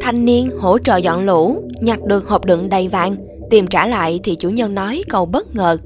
Thanh niên hỗ trợ dọn lũ, nhặt được hộp đựng đầy vàng, tìm trả lại thì chủ nhân nói câu bất ngờ.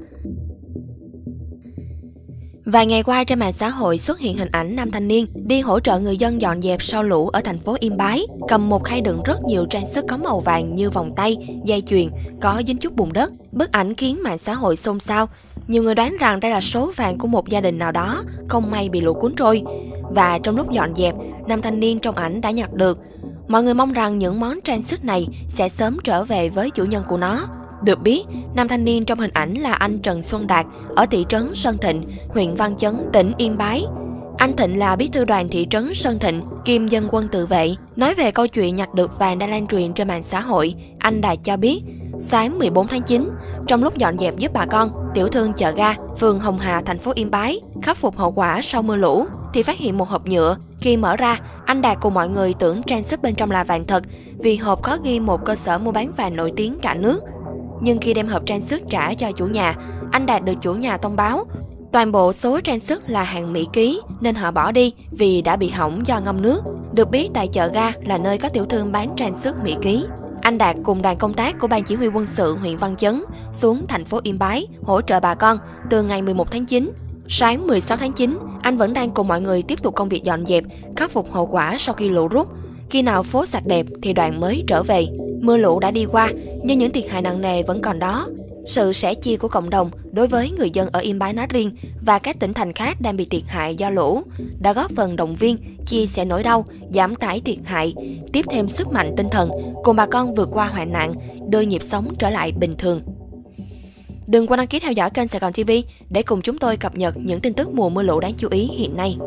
Vài ngày qua trên mạng xã hội xuất hiện hình ảnh nam thanh niên đi hỗ trợ người dân dọn dẹp sau lũ ở thành phố Yên Bái, cầm một khay đựng rất nhiều trang sức có màu vàng như vòng tay, dây chuyền, có dính chút bùn đất. Bức ảnh khiến mạng xã hội xôn xao. Nhiều người đoán rằng đây là số vàng của một gia đình nào đó, không may bị lũ cuốn trôi. Và trong lúc dọn dẹp, nam thanh niên trong ảnh đã nhặt được. Mọi người mong rằng những món trang sức này sẽ sớm trở về với chủ nhân của nó. Được biết, nam thanh niên trong hình ảnh là anh Trần Xuân Đạt ở thị trấn Sơn Thịnh, huyện Văn Chấn, tỉnh Yên Bái. Anh Thịnh là bí thư đoàn thị trấn Sơn Thịnh, kiêm dân quân tự vệ. Nói về câu chuyện nhặt được vàng đang lan truyền trên mạng xã hội, anh Đạt cho biết, sáng 14 tháng 9, trong lúc dọn dẹp giúp bà con, tiểu thương chợ ga, phường Hồng Hà, thành phố Yên Bái, khắc phục hậu quả sau mưa lũ, thì phát hiện một hộp nhựa. Khi mở ra, anh Đạt cùng mọi người tưởng trang sức bên trong là vàng thật vì hộp có ghi một cơ sở mua bán vàng nổi tiếng cả nước. Nhưng khi đem hộp trang sức trả cho chủ nhà, anh Đạt được chủ nhà thông báo toàn bộ số trang sức là hàng Mỹ ký nên họ bỏ đi vì đã bị hỏng do ngâm nước. Được biết tại chợ ga là nơi có tiểu thương bán trang sức Mỹ ký. Anh Đạt cùng đoàn công tác của Ban Chỉ huy quân sự huyện Văn Chấn xuống thành phố Yên Bái hỗ trợ bà con từ ngày 11 tháng 9. Sáng 16 tháng 9, anh vẫn đang cùng mọi người tiếp tục công việc dọn dẹp, khắc phục hậu quả sau khi lũ rút. Khi nào phố sạch đẹp thì đoàn mới trở về. Mưa lũ đã đi qua, nhưng những thiệt hại nặng nề vẫn còn đó. Sự sẻ chia của cộng đồng đối với người dân ở Yên Bái nói riêng và các tỉnh thành khác đang bị thiệt hại do lũ đã góp phần động viên, chia sẻ nỗi đau, giảm tải thiệt hại, tiếp thêm sức mạnh tinh thần cùng bà con vượt qua hoạn nạn, đưa nhịp sống trở lại bình thường. Đừng quên đăng ký theo dõi kênh Sài Gòn TV để cùng chúng tôi cập nhật những tin tức mùa mưa lũ đáng chú ý hiện nay.